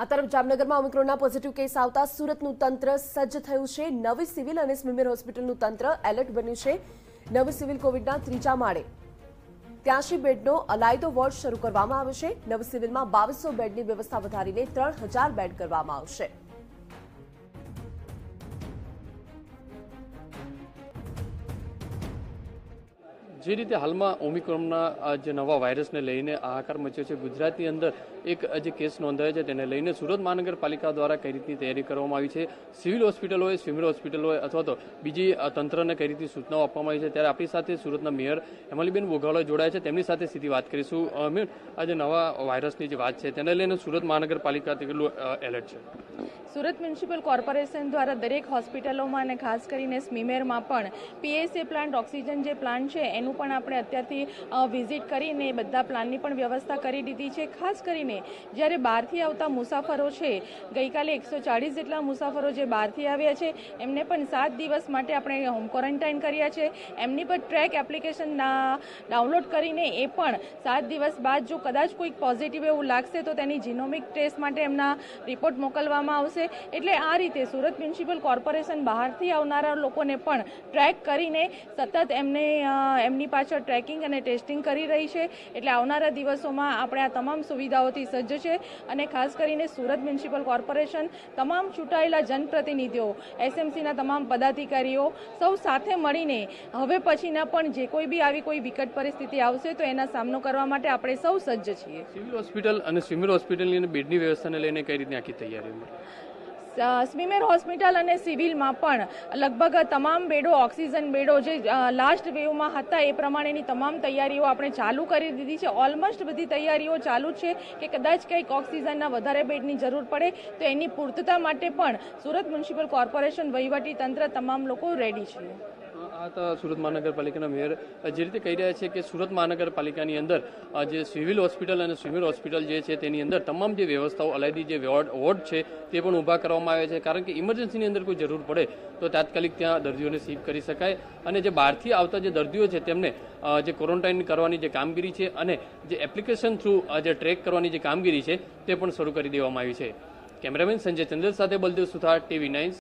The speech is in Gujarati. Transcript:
आ तरफ जामनगर में ओमिक्रोनना पॉजिटिव केस आता सूरतनु तंत्र सज्ज थयुं छे। नवी सिविल और स्मीमेर होस्पिटलनु तंत्र एलर्ट बन्युं छे। नवी सिविल कोविडना 3જા માળે 83 बेडनो अलायदो वोर्ड शरू करवामां आव्यो छे। नवी सिविलमां 2200 बेडनी व्यवस्था वधारीने 3000 बेड करवामां आवशे। जी रीते हाल में ओमिक्रॉन जो नवा वायरस ने लईने हाहाकार मच्यो छे, गुजरात की अंदर एक जो केस नोंधायो छे तेने लईने सूरत महानगरपालिका द्वारा कई रीतनी तैयारी करवामां आवी छे। सिविल होस्पिटल होय, स्वीमर होस्पिटल होय अथवा तो बीजी तंत्रने कई रीतनी सूचनाओं आपवामां आवी छे। त्यारे आपणी साथे सूरतना मेयर हेमाली बेन वोघाला जोड़ाया छे, तेमनी साथे सीधी बात करीशुं। आ जे नवा वायरसनी जे वात छे तेने लईने सूरत महानगरपालिका तेटलुं एलर्ट छे। सूरत म्युनिसिपल कॉर्पोरेशन द्वारा दरेक हॉस्पिटलों में खास करीने स्मीमेर में पण पीएसए प्लांट ऑक्सिजन जो प्लांट है एनु पण आपणे अत्यारथी विजिट करीने बधा प्लाननी पण व्यवस्था करी दीधी छे। खास करीने ज्यारे बहारथी आवता मुसाफरो छे, गई काले 140 जेटला मुसाफरो जे बहारथी आव्या छे एमने पण 7 दिवस माटे आपणे होम क्वोरंटाइन कर्या छे। एमनी पण ट्रेक एप्लिकेशन डाउनलॉड करीने ए पण 7 दिवस बाद जो कदाच कोई पॉजिटिव एवुं लागशे तो तेनी जीनोमिक टेस्ट माटे एमना रिपोर्ट मोकलवामां आवशे। એટલે આ રીતે સુરત મ્યુનિસિપલ કોર્પોરેશન બહારથી આવનારા લોકોને પણ ટ્રેક કરીને સતત એમની પાછળ ટ્રેકિંગ અને ટેસ્ટિંગ કરી રહી છે। એટલે આવનારા દિવસોમાં આપણે આ તમામ સુવિધાઓથી સજ્જ છે અને ખાસ કરીને સુરત મ્યુનિસિપલ કોર્પોરેશન તમામ ચૂંટાયેલા જનપ્રતિનિધિઓ, એસએમસીના તમામ પદાધિકારીઓ સૌ સાથે મળીને હવે પછીના પણ જે કોઈ બી આવી કોઈ વિકટ પરિસ્થિતિ આવશે તો એના સામનો કરવા માટે આપણે સૌ સજ્જ છીએ। સિવિલ હોસ્પિટલ અને સ્વીમર હોસ્પિટલની બેડની વ્યવસ્થાને લઈને કઈ રીતની આખી તૈયારી? સ્મીમેર હોસ્પિટલ અને સિવિલમાં પણ લગભગ તમામ બેડો, ઓક્સિજન બેડો જે લાસ્ટ વેવમાં હતા એ પ્રમાણેની તમામ તૈયારીઓ આપણે ચાલુ કરી દીધી છે। ઓલમોસ્ટ બધી તૈયારીઓ ચાલુ છે કે કદાચ કંઈક ઓક્સિજનના વધારે બેડની જરૂર પડે તો એની પૂર્તતા માટે પણ સુરત મ્યુનિસિપલ કોર્પોરેશન વહીવટીતંત્ર તમામ લોકો રેડી છે। આ તો સુરત મહાનગરપાલિકાના મેયર જે રીતે કહી રહ્યા છે કે સુરત મહાનગરપાલિકાની અંદર જે સિવિલ હોસ્પિટલ અને સ્વીમર હોસ્પિટલ જે છે તેની અંદર તમામ જે વ્યવસ્થાઓ અલાયદી જે વોર્ડ છે તે પણ ઊભા કરવામાં આવે છે, કારણ કે ઇમરજન્સીની અંદર કોઈ જરૂર પડે તો તાત્કાલિક ત્યાં દર્દીઓને શિફ્ટ કરી શકાય અને જે બહારથી આવતા જે દર્દીઓ છે તેમને જે ક્વોરન્ટાઇન કરવાની જે કામગીરી છે અને જે એપ્લિકેશન થ્રુ જે ટ્રેક કરવાની જે કામગીરી છે તે પણ શરૂ કરી દેવામાં આવી છે। કેમેરામેન સંજય ચંદ્ર સાથે બલદેવ સુધાર, ટીવી 9।